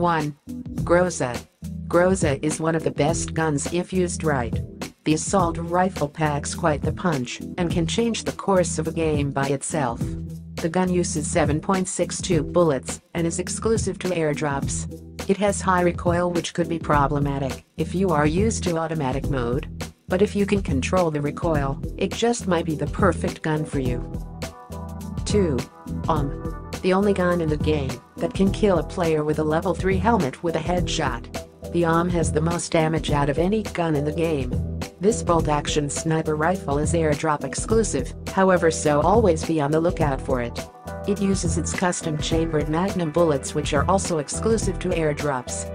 1. Groza. Groza is one of the best guns if used right. The assault rifle packs quite the punch and can change the course of a game by itself. The gun uses 7.62 bullets and is exclusive to airdrops. It has high recoil, which could be problematic if you are used to automatic mode. But if you can control the recoil, it just might be the perfect gun for you. 2. The only gun in the game that can kill a player with a level 3 helmet with a headshot. The AWM has the most damage out of any gun in the game. This bolt-action sniper rifle is airdrop exclusive, however, so always be on the lookout for it. It uses its custom chambered magnum bullets, which are also exclusive to airdrops.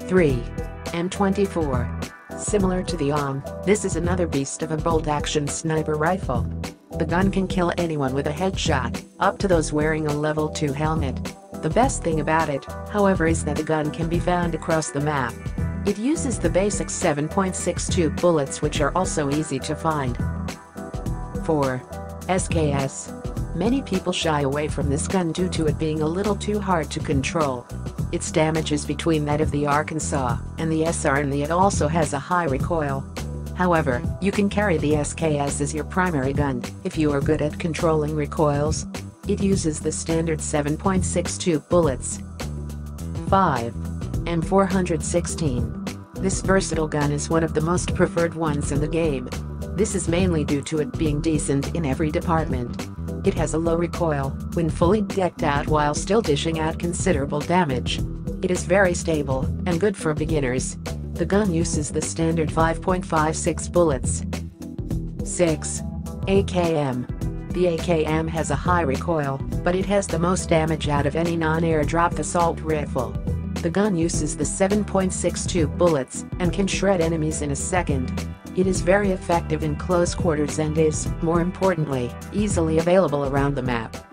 3. M24. Similar to the AWM, this is another beast of a bolt-action sniper rifle. The gun can kill anyone with a headshot, up to those wearing a level 2 helmet. The best thing about it, however, is that the gun can be found across the map. It uses the basic 7.62 bullets, which are also easy to find. 4. SKS. Many people shy away from this gun due to it being a little too hard to control. Its damage is between that of the Arkansas and the SR, and it also has a high recoil. However, you can carry the SKS as your primary gun if you are good at controlling recoils. It uses the standard 7.62 bullets. 5. M416. This versatile gun is one of the most preferred ones in the game. This is mainly due to it being decent in every department. It has a low recoil when fully decked out while still dishing out considerable damage. It is very stable and good for beginners. The gun uses the standard 5.56 bullets. 6. AKM. The AKM has a high recoil, but it has the most damage out of any non-airdrop assault rifle. The gun uses the 7.62 bullets and can shred enemies in a second. It is very effective in close quarters and is, more importantly, easily available around the map.